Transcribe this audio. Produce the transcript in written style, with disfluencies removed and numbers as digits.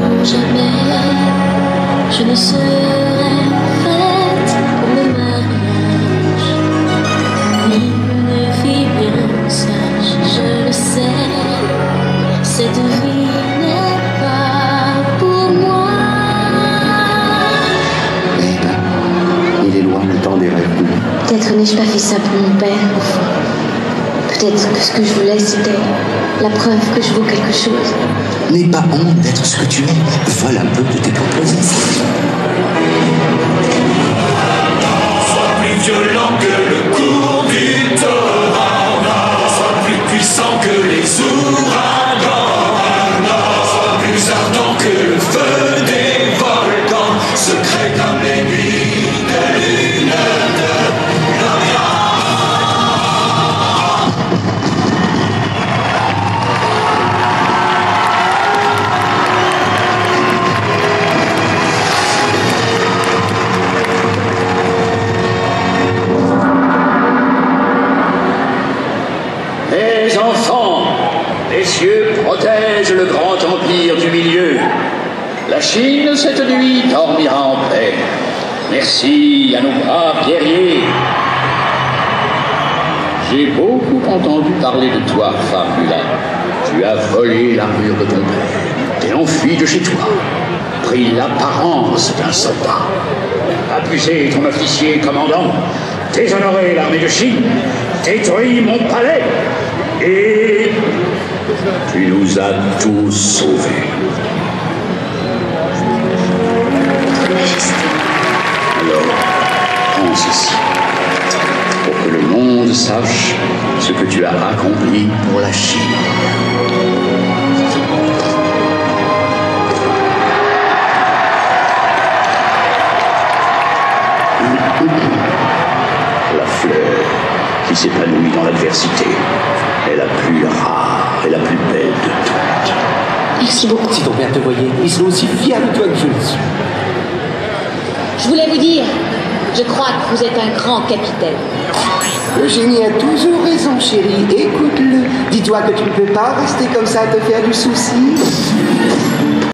Non, jamais je ne serai faite pour le mariage. Une fille bien sage, je le sais, cette vie n'est pas pour moi. Il est loin le temps des rêves. Peut-être n'ai-je pas fait ça pour mon père, au fond. Peut-être que ce que je voulais, c'était la preuve que je vaux quelque chose. N'aie pas honte d'être ce que tu es. Vole un peu de tes propositions. Sois plus violent que le cours du torrent. Sois plus puissant que les ouragans. Sois plus ardent que le feu des volcans. Secret comme les nuits de lune de l'Orient. Les enfants, les cieux protègent le grand empire du milieu. La Chine, cette nuit, dormira en paix. Merci à nos braves guerriers. J'ai beaucoup entendu parler de toi, femme Mulan. Tu as volé l'armure de ton père. T'es enfui de chez toi. Pris l'apparence d'un soldat. Abusé ton officier commandant. Déshonoré l'armée de Chine. Détruit mon palais. Et tu nous as tous sauvés. Alors, prends ceci, pour que le monde sache ce que tu as accompli pour la Chine. La fleur qui s'épanouit dans l'adversité est la plus rare et la plus belle de toutes. Merci beaucoup. Si ton père te voyait, il serait aussi fier de toi que je le suis. Je voulais vous dire, je crois que vous êtes un grand capitaine. Le génie a toujours raison, chérie. Écoute-le. Dis-toi que tu ne peux pas rester comme ça à te faire du souci.